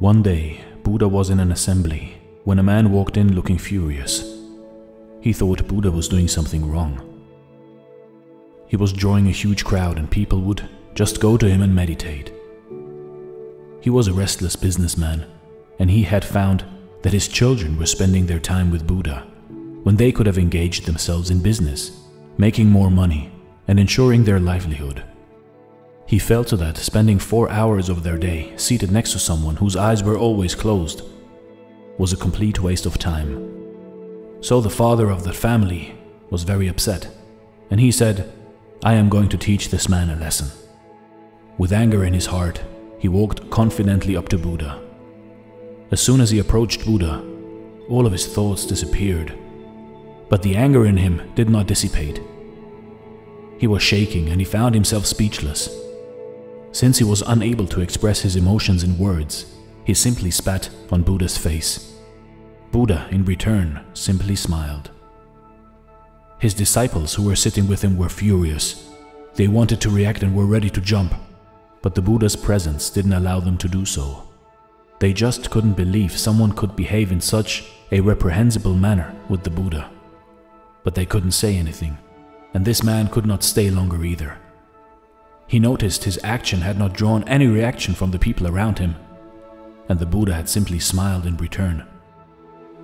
One day, Buddha was in an assembly when a man walked in looking furious. He thought Buddha was doing something wrong. He was drawing a huge crowd and people would just go to him and meditate. He was a restless businessman and he had found that his children were spending their time with Buddha when they could have engaged themselves in business, making more money and ensuring their livelihood. He felt that spending 4 hours of their day seated next to someone whose eyes were always closed was a complete waste of time. So the father of the family was very upset, and he said, "I am going to teach this man a lesson." With anger in his heart, he walked confidently up to Buddha. As soon as he approached Buddha, all of his thoughts disappeared, but the anger in him did not dissipate. He was shaking and he found himself speechless. Since he was unable to express his emotions in words, he simply spat on Buddha's face. Buddha, in return, simply smiled. His disciples who were sitting with him were furious. They wanted to react and were ready to jump, but the Buddha's presence didn't allow them to do so. They just couldn't believe someone could behave in such a reprehensible manner with the Buddha. But they couldn't say anything, and this man could not stay longer either. He noticed his action had not drawn any reaction from the people around him, and the Buddha had simply smiled in return.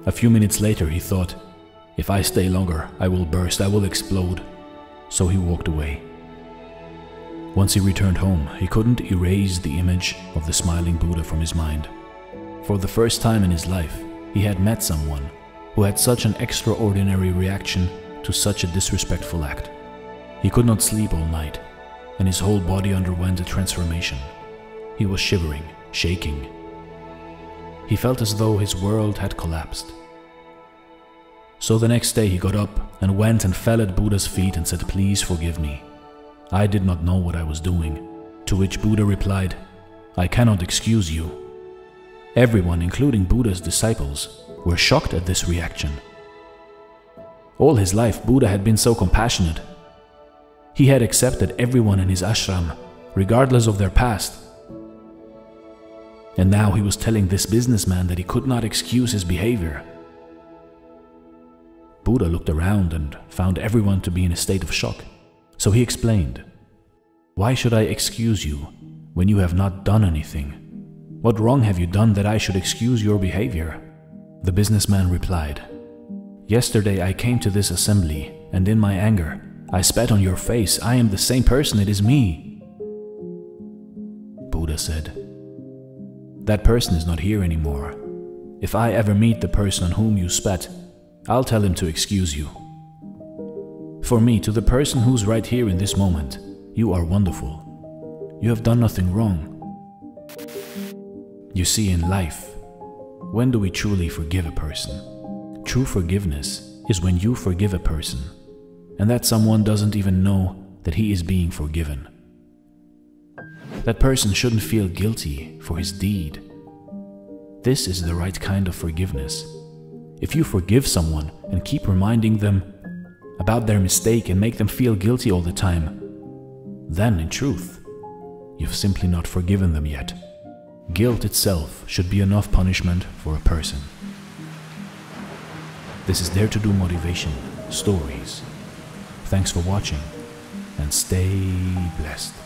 A few minutes later he thought, "If I stay longer, I will burst, I will explode." So he walked away. Once he returned home, he couldn't erase the image of the smiling Buddha from his mind. For the first time in his life, he had met someone who had such an extraordinary reaction to such a disrespectful act. He could not sleep all night, and his whole body underwent a transformation. He was shivering, shaking. He felt as though his world had collapsed. So the next day he got up and went and fell at Buddha's feet and said, "Please forgive me. I did not know what I was doing." To which Buddha replied, "I cannot excuse you." Everyone, including Buddha's disciples, were shocked at this reaction. All his life, Buddha had been so compassionate. He had accepted everyone in his ashram, regardless of their past. And now he was telling this businessman that he could not excuse his behavior. Buddha looked around and found everyone to be in a state of shock. So he explained, "Why should I excuse you when you have not done anything? What wrong have you done that I should excuse your behavior?" The businessman replied, "Yesterday I came to this assembly, and in my anger, I spat on your face. I am the same person, it is me." Buddha said, "That person is not here anymore. If I ever meet the person on whom you spat, I'll tell him to excuse you. For me, to the person who's right here in this moment, you are wonderful. You have done nothing wrong." You see, in life, when do we truly forgive a person? True forgiveness is when you forgive a person, and that someone doesn't even know that he is being forgiven. That person shouldn't feel guilty for his deed. This is the right kind of forgiveness. If you forgive someone and keep reminding them about their mistake and make them feel guilty all the time, then in truth, you've simply not forgiven them yet. Guilt itself should be enough punishment for a person. This is Dare to Do Motivation Stories. Thanks for watching and stay blessed.